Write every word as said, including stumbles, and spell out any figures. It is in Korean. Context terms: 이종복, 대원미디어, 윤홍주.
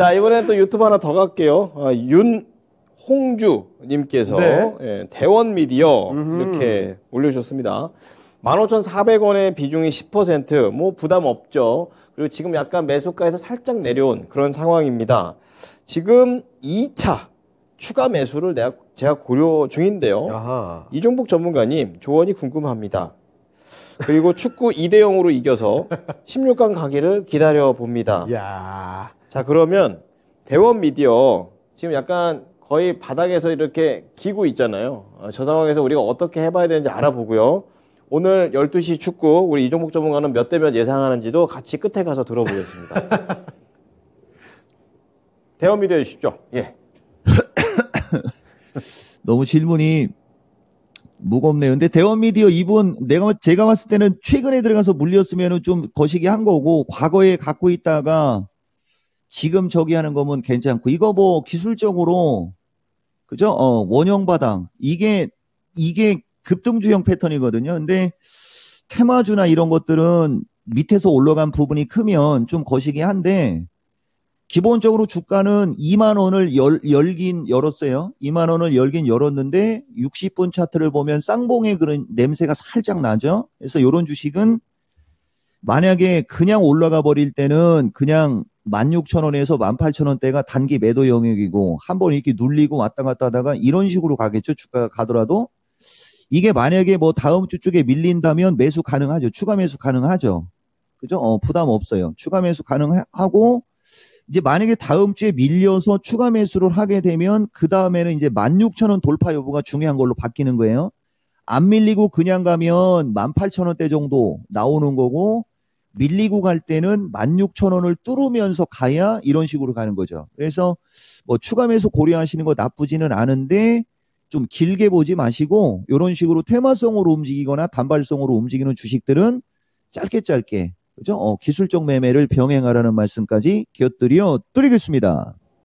자, 이번엔 또 유튜브 하나 더 갈게요. 아, 윤홍주 님께서 네. 예, 대원미디어 음흠. 이렇게 올려주셨습니다. 만 오천사백 원의 비중이 십 퍼센트, 뭐 부담 없죠. 그리고 지금 약간 매수가에서 살짝 내려온 그런 상황입니다. 지금 이 차 추가 매수를 내가, 제가 고려 중인데요. 아하. 이종복 전문가님 조언이 궁금합니다. 그리고 축구 이 대 영으로 이겨서 십육 강 가기를 기다려봅니다. 이야. 자, 그러면 대원미디어 지금 약간 거의 바닥에서 이렇게 기고 있잖아요. 저 상황에서 우리가 어떻게 해봐야 되는지 알아보고요. 오늘 열두 시 축구 우리 이종복 전문가는 몇 대 몇 예상하는지도 같이 끝에 가서 들어보겠습니다. 대원미디어 해주십시오. 예. 너무 질문이 무겁네요. 근데 대원미디어 이분 내가 제가 봤을 때는 최근에 들어가서 물렸으면 좀 거시기 한 거고, 과거에 갖고 있다가 지금 저기 하는 거면 괜찮고, 이거 뭐 기술적으로 그죠? 어, 원형 바닥 이게 이게 급등주형 패턴이거든요. 근데 테마주나 이런 것들은 밑에서 올라간 부분이 크면 좀 거시기 한데, 기본적으로 주가는 이만 원을 열, 열긴 열었어요. 이만 원을 열긴 열었는데 육십 분 차트를 보면 쌍봉의 그런 냄새가 살짝 나죠. 그래서 이런 주식은 만약에 그냥 올라가 버릴 때는 그냥 만 육천 원에서 만 팔천 원대가 단기 매도 영역이고, 한번 이렇게 눌리고 왔다 갔다 하다가 이런 식으로 가겠죠. 주가가 가더라도. 이게 만약에 뭐 다음 주 쪽에 밀린다면 매수 가능하죠. 추가 매수 가능하죠. 그죠? 어, 부담 없어요. 추가 매수 가능하고, 이제 만약에 다음 주에 밀려서 추가 매수를 하게 되면 그 다음에는 이제 만 육천 원 돌파 여부가 중요한 걸로 바뀌는 거예요. 안 밀리고 그냥 가면 만 팔천 원대 정도 나오는 거고, 밀리고 갈 때는 만 육천 원을 뚫으면서 가야 이런 식으로 가는 거죠. 그래서 뭐 추가 매수 고려하시는 거 나쁘지는 않은데 좀 길게 보지 마시고, 이런 식으로 테마성으로 움직이거나 단발성으로 움직이는 주식들은 짧게 짧게 그죠? 어, 기술적 매매를 병행하라는 말씀까지 곁들여 드리겠습니다.